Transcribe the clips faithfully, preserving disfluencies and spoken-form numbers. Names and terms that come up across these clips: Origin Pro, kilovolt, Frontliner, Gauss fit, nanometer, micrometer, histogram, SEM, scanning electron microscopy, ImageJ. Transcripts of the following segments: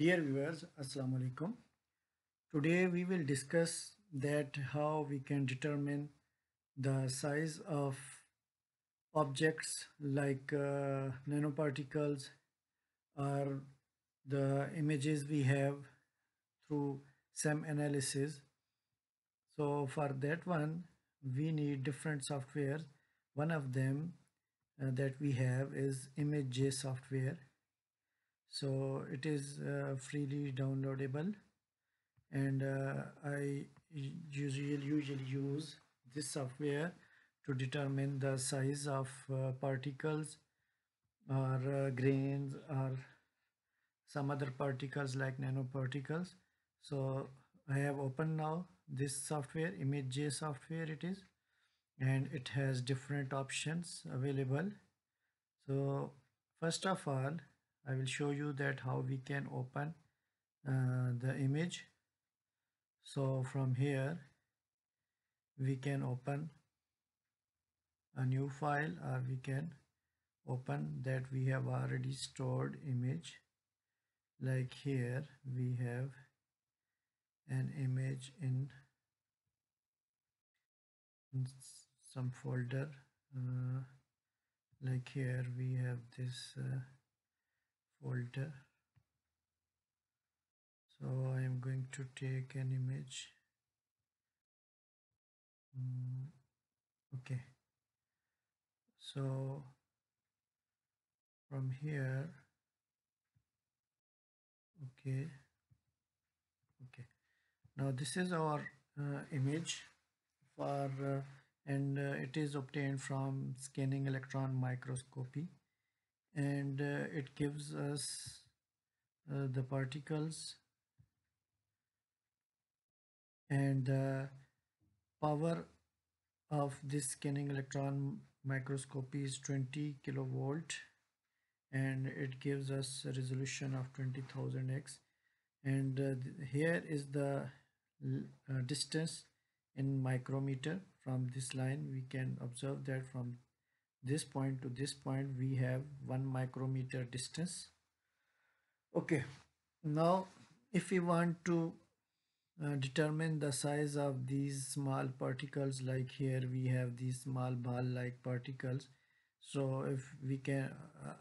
Dear viewers, assalamu alaikum. Today we will discuss that how we can determine the size of objects like uh, nanoparticles or the images we have through S E M analysis. So for that one we need different software. One of them uh, that we have is ImageJ software. So it is uh, freely downloadable, and uh, I usually usually use this software to determine the size of uh, particles or uh, grains or some other particles like nanoparticles. So I have opened now this software, ImageJ software it is, and it has different options available. So first of all I will show you that how we can open uh, the image. So from here we can open a new file, or we can open that we have already stored image. Like here we have an image in, in some folder. Uh, like here we have this uh, folder. So I am going to take an image. Mm, okay, so from here, okay okay now this is our uh, image for uh, and uh, it is obtained from scanning electron microscopy, and uh, it gives us uh, the particles and the uh, power of this scanning electron microscopy is twenty kilovolt, and it gives us a resolution of twenty thousand x, and uh, here is the uh, distance in micrometer. From this line we can observe that from this point to this point we have one micrometer distance. Okay, now if we want to uh, determine the size of these small particles, like here we have these small ball like particles. So if we can,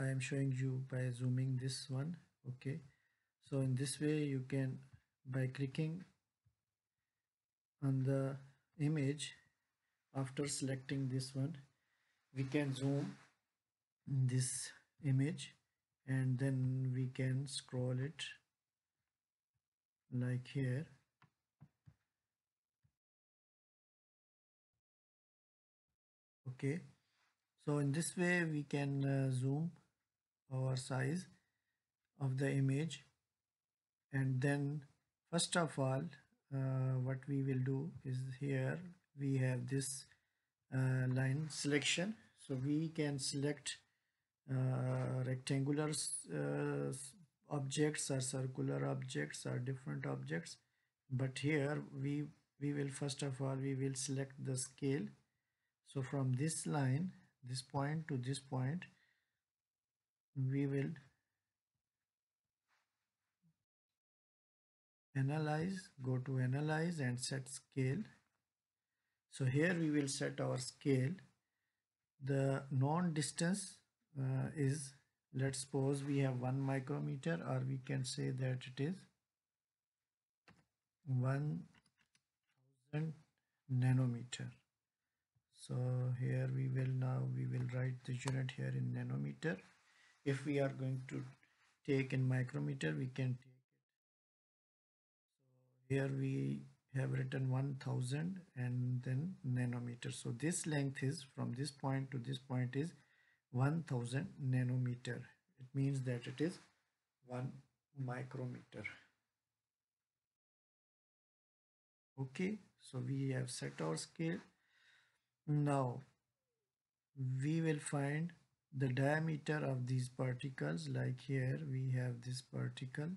I am showing you by zooming this one. Okay, so in this way you can, by clicking on the image after selecting this one, we can zoom this image and then we can scroll it like here. Okay, so in this way we can uh, zoom our size of the image. And then first of all uh, what we will do is, here we have this uh, line selection. So we can select uh, rectangular uh, objects or circular objects or different objects, but here we we will first of all we will select the scale. So from this line, this point to this point, we will analyze, go to analyze and set scale. So here we will set our scale. The known distance uh, is, let's suppose we have one micrometer, or we can say that it is one thousand nanometer. So here we will, now we will write the unit here in nanometer. If we are going to take in micrometer, we can take it. So here we have written one thousand and then nanometer. So this length is from this point to this point is one thousand nanometer. It means that it is one micrometer. Okay, so we have set our scale. Now we will find the diameter of these particles. Like here we have this particle.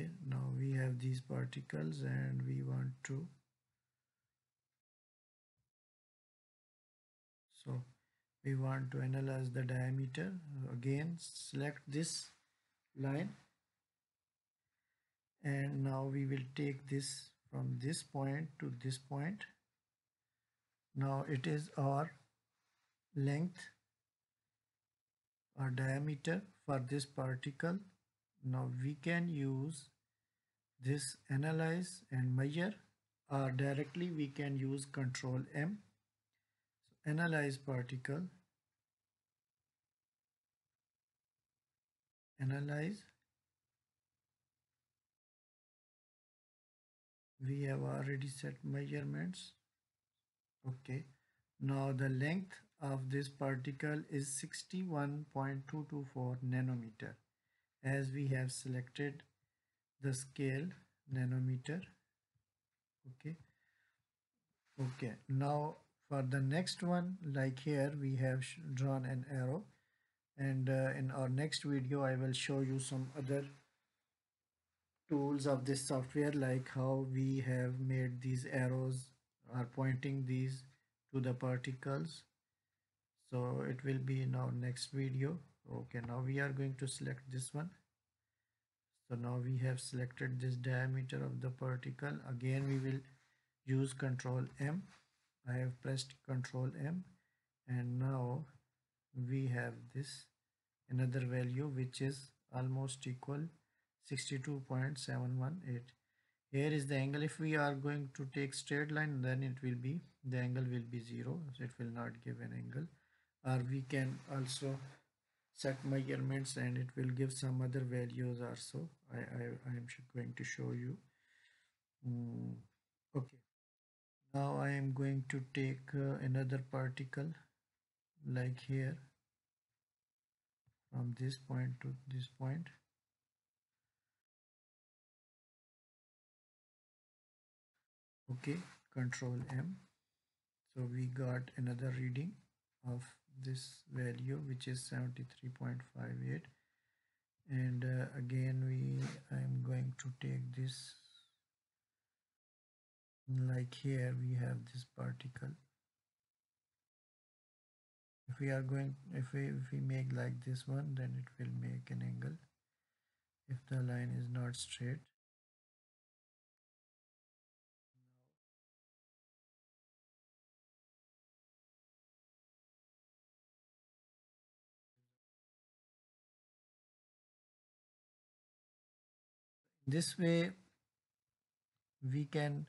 Okay, now we have these particles and we want to, so we want to analyze the diameter. Again select this line, and now we will take this from this point to this point. Now it is our length or diameter for this particle. Now we can use this analyze and measure, or directly we can use Control M. So analyze particle, analyze. We have already set measurements. Okay, now the length of this particle is sixty-one point two two four nanometer, as we have selected the scale nanometer. Okay, okay, now for the next one, like here we have drawn an arrow, and uh, in our next video I will show you some other tools of this software, like how we have made these arrows are pointing these to the particles. So it will be in our next video. Okay, now we are going to select this one. So now we have selected this diameter of the particle. Again we will use Control M. I have pressed Control M, and now we have this another value which is almost equal sixty-two point seven one eight. Here is the angle. If we are going to take straight line, then it will be, the angle will be zero, so it will not give an angle. Or we can also set measurements and it will give some other values also. I, I, I am going to show you. Mm, okay, now I am going to take uh, another particle, like here, from this point to this point. Okay, Control M. So we got another reading of this value, which is seventy-three point five eight, and uh, again we I am going to take this, like here we have this particle. If we are going, if we, if we make like this one, then it will make an angle if the line is not straight. This way we can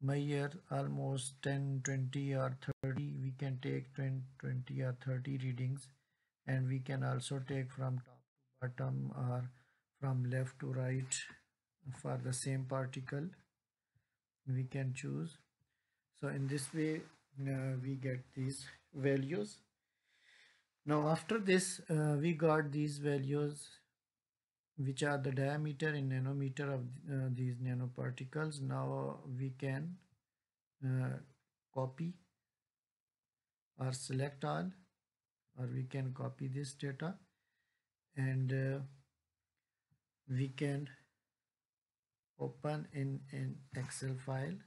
measure almost ten, twenty or thirty, we can take twenty or thirty readings, and we can also take from top to bottom or from left to right for the same particle we can choose. So in this way uh, we get these values. Now after this uh, we got these values, which are the diameter in nanometer of uh, these nanoparticles. Now we can uh, copy or select all, or we can copy this data, and uh, we can open in an Excel file,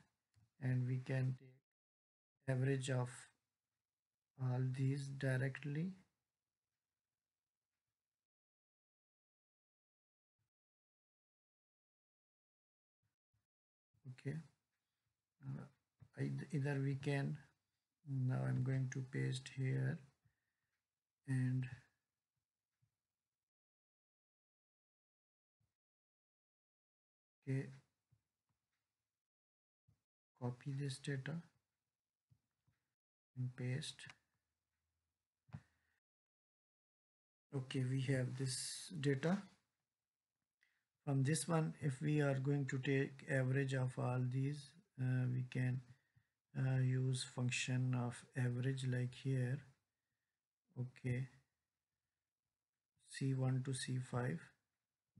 and we can take average of all these directly. Either we can, now I'm going to paste here, and okay, copy this data and paste. Okay, we have this data. From this one, if we are going to take average of all these, uh, we can Uh, use function of average, like here. Okay, C one to C five.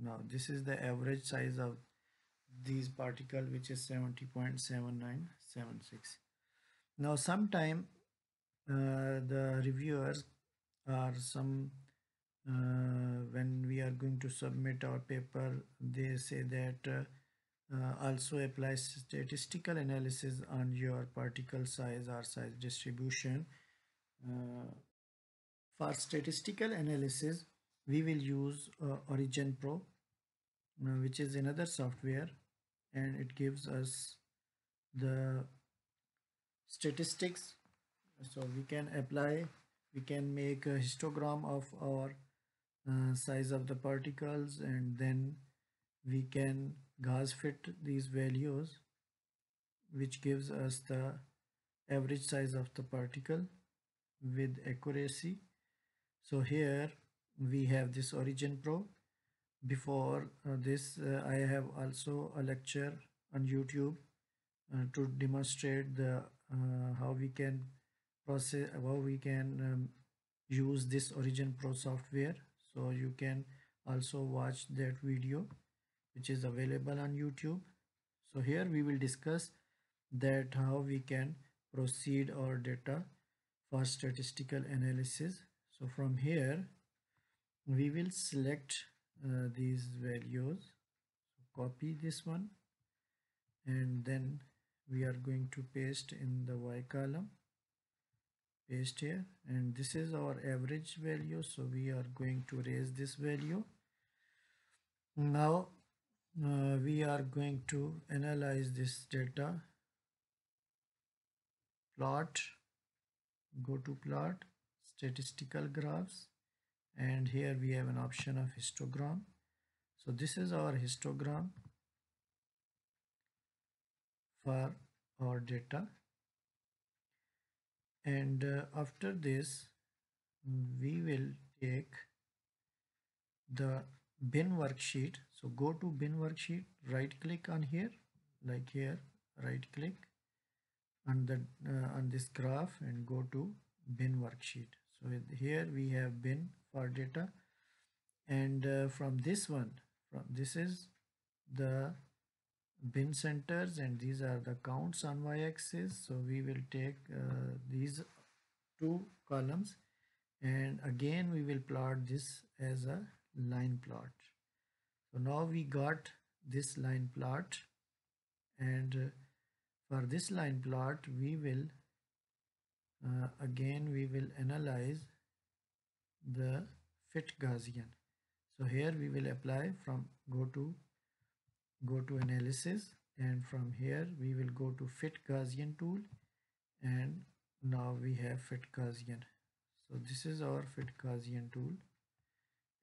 Now this is the average size of these particle, which is seventy point seven nine seven six. Now sometime uh, the reviewers are some uh, when we are going to submit our paper, they say that uh, Uh, also apply statistical analysis on your particle size or size distribution. Uh, For statistical analysis, we will use uh, Origin Pro, which is another software, and it gives us the statistics. So we can apply, we can make a histogram of our uh, size of the particles, and then we can Gauss fit these values, which gives us the average size of the particle with accuracy. So here we have this Origin Pro. Before uh, this uh, I have also a lecture on YouTube uh, to demonstrate the uh, how we can process, how we can um, use this Origin Pro software. So you can also watch that video, which is available on YouTube. So here we will discuss that how we can proceed our data for statistical analysis. So from here we will select uh, these values, so copy this one, and then we are going to paste in the Y column, paste here, and this is our average value, so we are going to raise this value. Now uh, we are going to analyze this data. Plot, go to plot, statistical graphs, and here we have an option of histogram. So this is our histogram for our data, and uh, after this we will take the bin worksheet. So go to bin worksheet, right click on here, like here right click on the uh, on this graph, and go to bin worksheet. So here we have bin for data, and uh, from this one, from this is the bin centers, and these are the counts on y-axis. So we will take uh, these two columns, and again we will plot this as a line plot. So now we got this line plot, and uh, for this line plot we will uh, again we will analyze the fit Gaussian. So here we will apply from go to go to analysis, and from here we will go to fit Gaussian tool, and now we have fit Gaussian. So this is our fit Gaussian tool.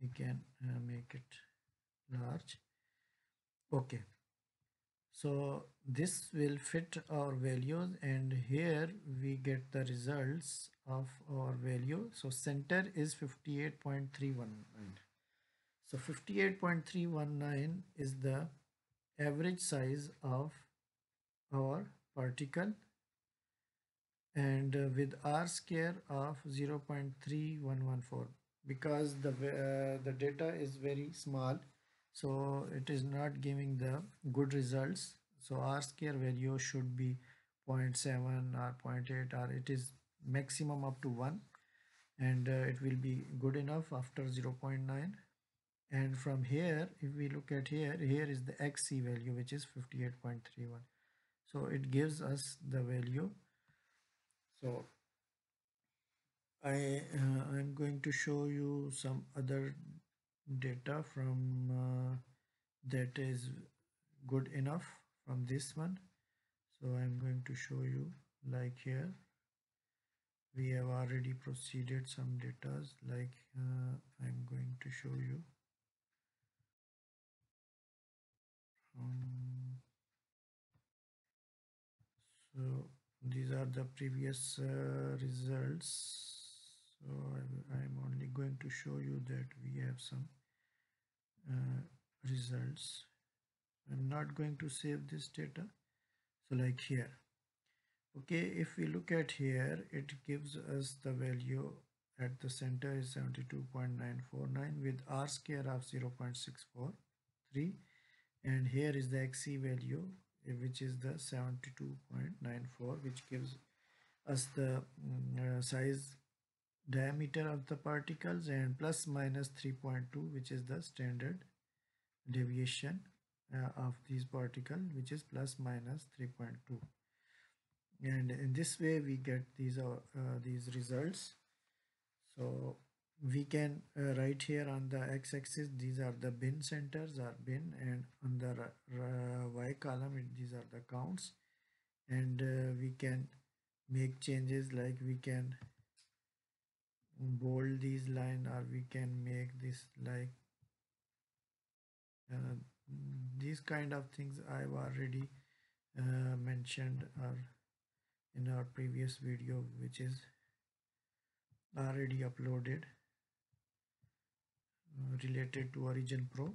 We can uh, make it large. Okay, so this will fit our values, and here we get the results of our value. So center is fifty-eight point three one nine. So fifty-eight point three one nine is the average size of our particle, and uh, with R square of zero point three one one four, because the uh, the data is very small, so it is not giving the good results. So R square value should be zero point seven or zero point eight, or it is maximum up to one, and uh, it will be good enough after zero point nine. And from here, if we look at here, here is the X C value, which is fifty-eight point three one. So it gives us the value. So I uh, I'm going to show you some other data from uh, that is good enough from this one. So I'm going to show you, like here we have already proceeded some datas, like uh, I'm going to show you um, so these are the previous uh, results. So I'm only going to show you that we have some uh, results. I'm not going to save this data. So like here, okay, if we look at here, it gives us the value at the center is seventy-two point nine four nine with R square of zero point six four three, and here is the X C value, which is the seventy-two point nine four, which gives us the uh, size diameter of the particles, and plus minus three point two, which is the standard deviation uh, of these particles, which is plus minus three point two. And in this way we get these are uh, these results. So we can uh, write here on the x-axis, these are the bin centers or bin, and on the uh, y column it, these are the counts. And uh, we can make changes, like we can bold these line, or we can make this like uh, these kind of things I've already uh, mentioned or in our previous video, which is already uploaded uh, related to Origin Pro.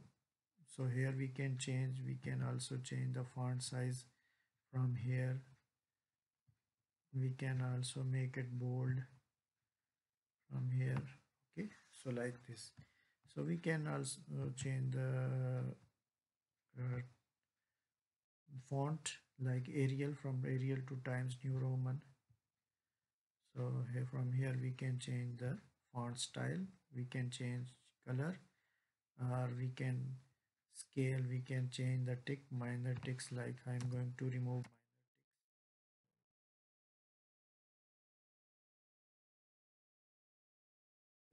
So here we can change, we can also change the font size from here. We can also make it bold from here. Okay, so like this. So we can also change the uh, font, like Arial, from Arial to Times New Roman. So here, from here we can change the font style, we can change color, or we can scale, we can change the tick, minor ticks, like I'm going to remove minor ticks.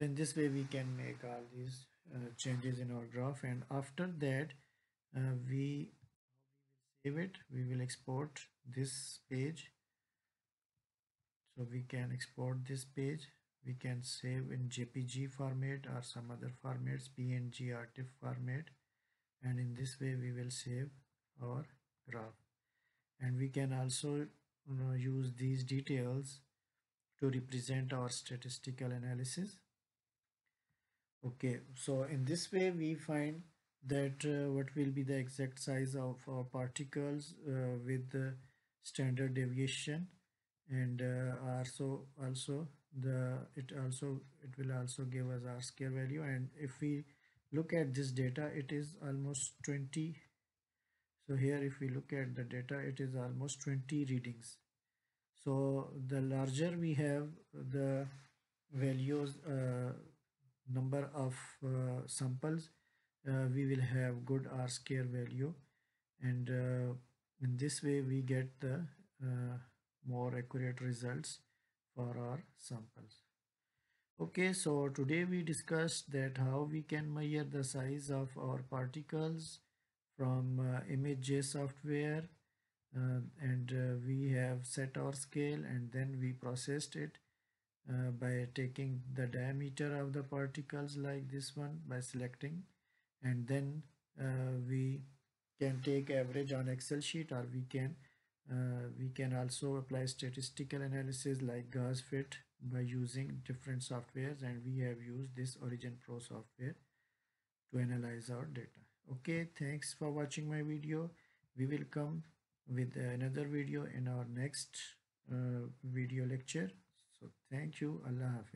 In this way we can make all these uh, changes in our graph, and after that uh, we save it, we will export this page. So we can export this page, we can save in J P G format or some other formats, P N G or TIFF format, and in this way we will save our graph. And we can also, you know, use these details to represent our statistical analysis. Okay, so in this way we find that uh, what will be the exact size of our particles uh, with the standard deviation, and uh, also also the it also it will also give us our R-square value. And if we look at this data, it is almost twenty. So here if we look at the data, it is almost twenty readings. So the larger we have the values, uh, number of uh, samples, uh, we will have good R-square value, and uh, in this way we get the uh, more accurate results for our samples. Okay, so today we discussed that how we can measure the size of our particles from uh, ImageJ software, uh, and uh, we have set our scale, and then we processed it uh, by taking the diameter of the particles like this one by selecting, and then uh, we can take average on Excel sheet, or we can Uh, we can also apply statistical analysis like Gauss fit by using different softwares, and we have used this Origin Pro software to analyze our data. Okay, thanks for watching my video. We will come with another video in our next uh, video lecture. So thank you. Allah Hafiz.